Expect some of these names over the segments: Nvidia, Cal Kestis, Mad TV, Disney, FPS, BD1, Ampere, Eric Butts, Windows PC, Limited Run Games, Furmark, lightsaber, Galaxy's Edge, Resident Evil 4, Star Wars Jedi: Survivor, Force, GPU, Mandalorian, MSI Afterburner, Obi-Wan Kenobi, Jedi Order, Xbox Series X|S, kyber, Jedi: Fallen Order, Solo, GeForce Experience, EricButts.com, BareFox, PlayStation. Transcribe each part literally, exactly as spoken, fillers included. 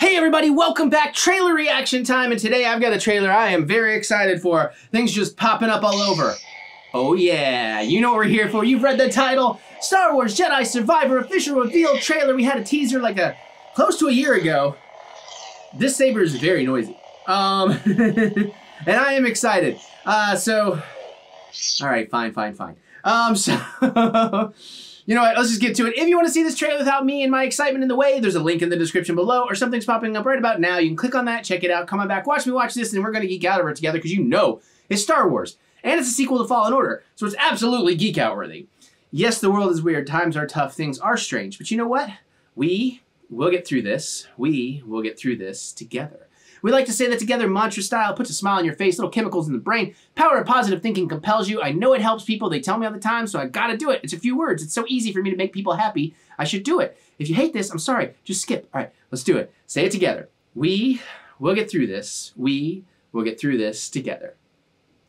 Hey everybody, welcome back. Trailer reaction time, and today I've got a trailer I am very excited for. Things just popping up all over. Oh yeah, you know what we're here for. You've read the title. Star Wars Jedi Survivor official reveal trailer. We had a teaser like a close to a year ago. This saber is very noisy. Um, and I am excited. Uh, so, all right, fine, fine, fine. Um, so... You know what, let's just get to it. If you want to see this trailer without me and my excitement in the way, there's a link in the description below, or something's popping up right about now. You can click on that, check it out, come on back, watch me watch this, and we're going to geek out over it together because you know it's Star Wars. And it's a sequel to Fallen Order, so it's absolutely geek out worthy. Yes, the world is weird, times are tough, things are strange, but you know what? We will get through this. We will get through this together. We like to say that together, mantra style, puts a smile on your face, little chemicals in the brain, power of positive thinking compels you. I know it helps people. They tell me all the time, so I gotta do it. It's a few words. It's so easy for me to make people happy. I should do it. If you hate this, I'm sorry. Just skip. All right, let's do it. Say it together. We will get through this. We will get through this together.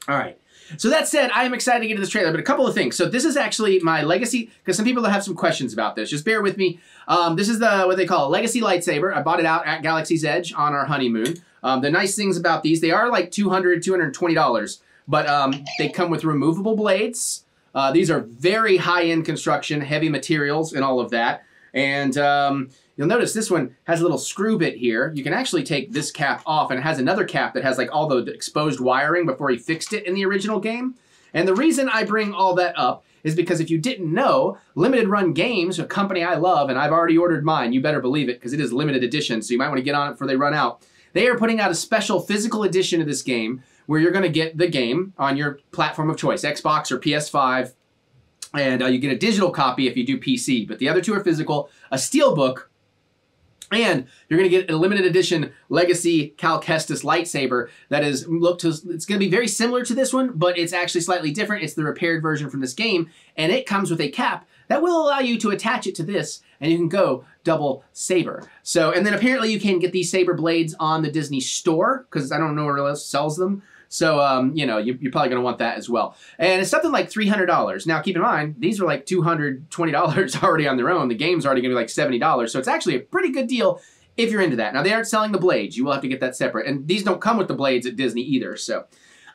All right. So that said, I am excited to get to this trailer, but a couple of things. So this is actually my legacy, because some people have some questions about this. Just bear with me. Um, this is the what they call a legacy lightsaber. I bought it out at Galaxy's Edge on our honeymoon. Um, the nice things about these, they are like two hundred, two hundred twenty dollars, but um, they come with removable blades. Uh, these are very high-end construction, heavy materials and all of that. And um, you'll notice this one has a little screw bit here. You can actually take this cap off, and it has another cap that has like all the exposed wiring before he fixed it in the original game. And the reason I bring all that up is because if you didn't know, Limited Run Games, a company I love, and I've already ordered mine, you better believe it because it is limited edition, so you might want to get on it before they run out. They are putting out a special physical edition of this game where you're going to get the game on your platform of choice, Xbox or P S five. And uh, you get a digital copy if you do P C, but the other two are physical, a steelbook, and you're going to get a limited edition Legacy Cal Kestis lightsaber that is look to, it's going to be very similar to this one, but it's actually slightly different. It's the repaired version from this game, and it comes with a cap that will allow you to attach it to this, and you can go double saber. So, and then apparently you can get these saber blades on the Disney store, because I don't know where else sells them. So, um, you know, you, you're probably going to want that as well. And it's something like three hundred dollars. Now, keep in mind, these are like two hundred twenty dollars already on their own. The game's already going to be like seventy dollars. So it's actually a pretty good deal if you're into that. Now, they aren't selling the blades. You will have to get that separate. And these don't come with the blades at Disney either. So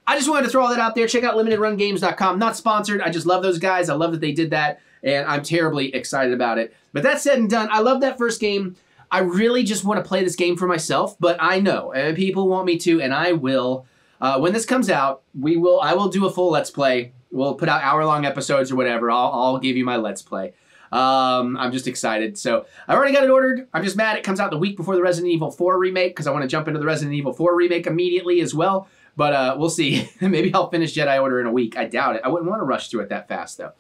I just wanted to throw all that out there. Check out limited run games dot com. Not sponsored. I just love those guys. I love that they did that. And I'm terribly excited about it. But that said and done, I love that first game. I really just want to play this game for myself. But I know and people want me to, and I will. Uh, when this comes out, we will. I will do a full Let's Play. We'll put out hour-long episodes or whatever. I'll, I'll give you my Let's Play. Um, I'm just excited. So I already got it ordered. I'm just mad it comes out the week before the Resident Evil four remake because I want to jump into the Resident Evil four remake immediately as well. But uh, we'll see. Maybe I'll finish Jedi Order in a week. I doubt it. I wouldn't want to rush through it that fast, though.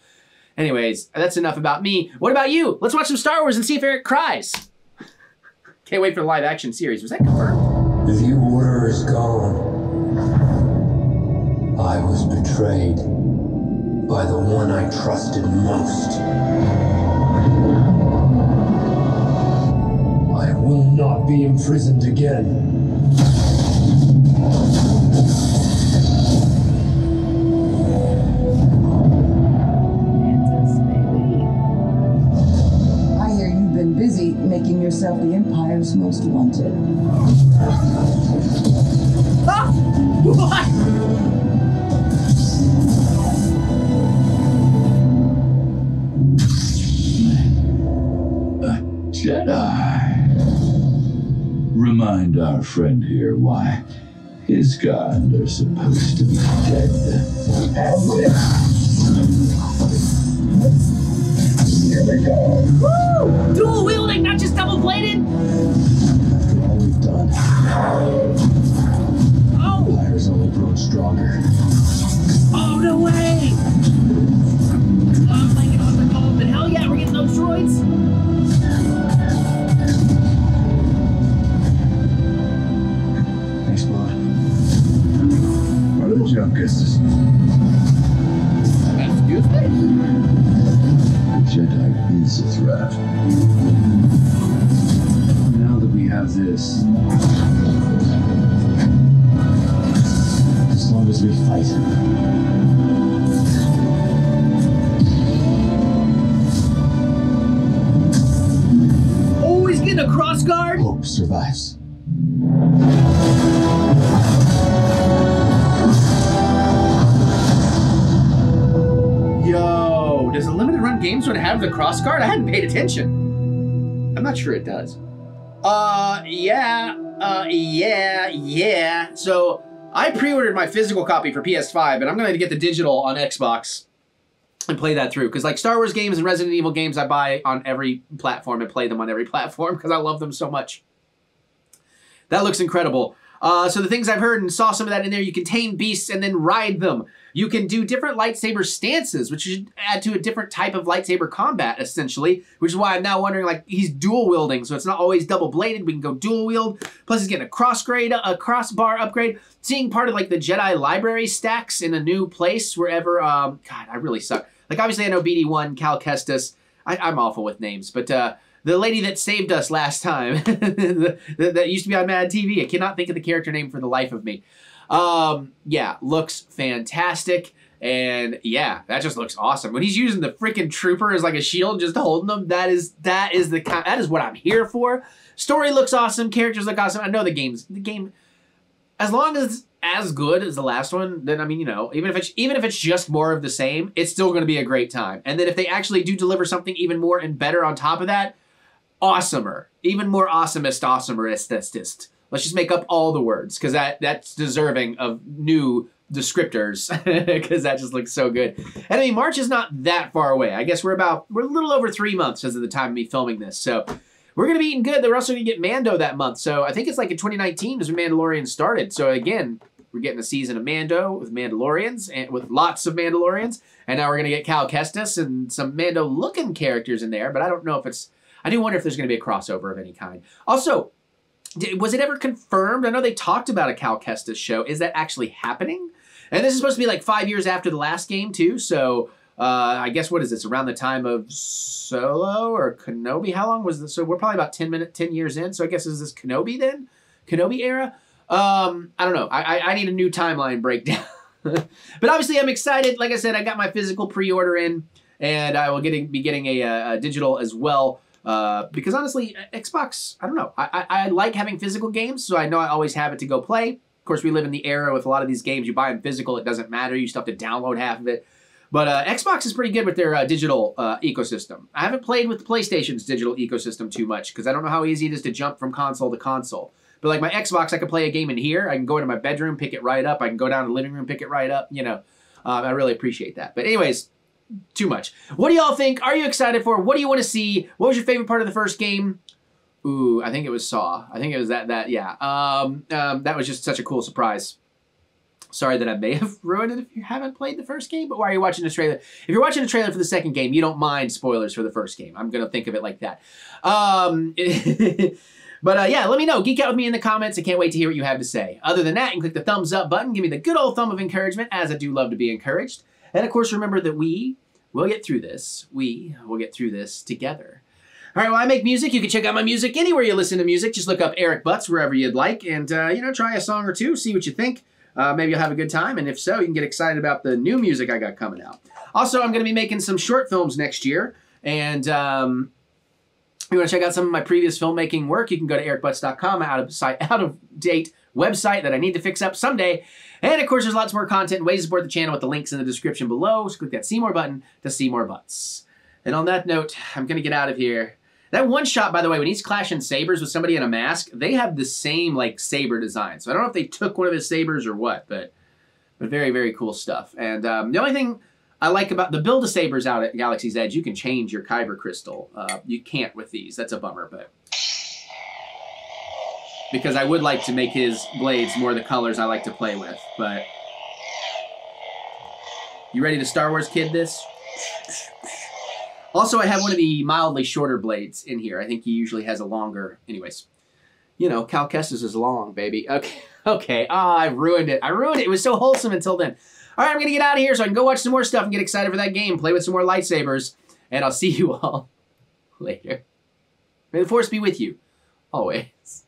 Anyways, that's enough about me. What about you? Let's watch some Star Wars and see if Eric cries. Can't wait for the live-action series. Was that confirmed? The viewer is gone. I was betrayed by the one I trusted most. I will not be imprisoned again. I hear you've been busy making yourself the Empire's most wanted. Ah! What? Jedi. Remind our friend here why his kind are supposed to be dead. Here we go. Woo! Dual wielding, not just double bladed. After all we've done, oh. The Empire's only grown stronger. Oh, no way! Oh my god, oh, but hell yeah, we're getting those droids. Cal Kestis. Excuse me? The Jedi is a threat. Now that we have this, as long as we fight, always getting across Guard? Hope survives. Yo, does the Limited Run Games one have the Cross Guard? I hadn't paid attention. I'm not sure it does. Uh, yeah, uh, yeah, yeah. So I pre-ordered my physical copy for P S five, and I'm going to get the digital on Xbox and play that through. Because like Star Wars games and Resident Evil games, I buy on every platform and play them on every platform because I love them so much. That looks incredible. Uh, so the things I've heard and saw some of that in there, you can tame beasts and then ride them. You can do different lightsaber stances, which you should add to a different type of lightsaber combat, essentially, which is why I'm now wondering, like, he's dual wielding, so it's not always double-bladed. We can go dual wield. Plus, he's getting a cross grade, a crossbar upgrade. Seeing part of, like, the Jedi library stacks in a new place wherever, um, God, I really suck. Like, obviously, I know B D one, Cal Kestis. I, I'm awful with names, but, uh, the lady that saved us last time, the, the, that used to be on Mad T V. I cannot think of the character name for the life of me. Um, yeah, looks fantastic. And yeah, that just looks awesome. When he's using the freaking trooper as like a shield, just holding them, that is that is the kind, that is what I'm here for. Story looks awesome. Characters look awesome. I know the game's the game, as long as it's as good as the last one, then I mean, you know, even if it's even if it's just more of the same, it's still going to be a great time. And then if they actually do deliver something even more and better on top of that, awesomer, even more awesomest, awesomerist. Let's just make up all the words because that that's deserving of new descriptors because that just looks so good. And I mean, March is not that far away. I guess we're about, we're a little over three months as of the time of me filming this. So we're going to be eating good. We're also going to get Mando that month. So I think it's like in twenty nineteen is when Mandalorian started. So again, we're getting a season of Mando with Mandalorians and with lots of Mandalorians. And now we're going to get Cal Kestis and some Mando looking characters in there. But I don't know if it's, I do wonder if there's going to be a crossover of any kind. Also, did, was it ever confirmed? I know they talked about a Cal Kestis show. Is that actually happening? And this is supposed to be like five years after the last game too. So uh, I guess what is this? Around the time of Solo or Kenobi? How long was this? So we're probably about ten minute, ten years in. So I guess is this Kenobi then? Kenobi era? Um, I don't know. I, I, I need a new timeline breakdown. But obviously I'm excited. Like I said, I got my physical pre-order in and I will get, be getting a, a digital as well. Uh, because honestly, Xbox, I don't know. I, I, I like having physical games, so I know I always have it to go play. Of course, we live in the era with a lot of these games. You buy them physical, it doesn't matter. You still have to download half of it. But uh, Xbox is pretty good with their uh, digital uh, ecosystem. I haven't played with PlayStation's digital ecosystem too much because I don't know how easy it is to jump from console to console. But like my Xbox, I can play a game in here. I can go into my bedroom, pick it right up. I can go down to the living room, pick it right up. You know, um, I really appreciate that. But anyways, too much. What do y'all think? Are you excited for? What do you want to see? What was your favorite part of the first game? Ooh, I think it was Saw. I think it was that, that, yeah. Um, um, that was just such a cool surprise. Sorry that I may have ruined it if you haven't played the first game, but why are you watching the trailer? If you're watching a trailer for the second game, you don't mind spoilers for the first game. I'm going to think of it like that. Um, but uh, yeah, let me know. Geek out with me in the comments. I can't wait to hear what you have to say. Other than that, you can click the thumbs up button. Give me the good old thumb of encouragement, as I do love to be encouraged. And of course, remember that we will get through this. We will get through this together. All right, well, I make music. You can check out my music anywhere you listen to music. Just look up Eric Butts wherever you'd like and, uh, you know, try a song or two, see what you think. Uh, maybe you'll have a good time. And if so, you can get excited about the new music I got coming out. Also, I'm going to be making some short films next year. And um, if you want to check out some of my previous filmmaking work, you can go to Eric Butts dot com, out of sight, out of date website that I need to fix up someday. And of course, there's lots more content and ways to support the channel with the links in the description below. So click that see more button to see more butts. And on that note, I'm going to get out of here. That one shot, by the way, when he's clashing sabers with somebody in a mask, they have the same like saber design. So I don't know if they took one of his sabers or what, but, but very, very cool stuff. And um, the only thing I like about the Build-A-Sabers out at Galaxy's Edge, you can change your kyber crystal. Uh, you can't with these. That's a bummer, but because I would like to make his blades more the colors I like to play with, but you ready to Star Wars kid this? Also, I have one of the mildly shorter blades in here. I think he usually has a longer, anyways. You know, Cal Kestis is long, baby. Okay, okay. Ah, I ruined it. I ruined it. It was so wholesome until then. All right, I'm going to get out of here so I can go watch some more stuff and get excited for that game, play with some more lightsabers, and I'll see you all later. May the Force be with you, always.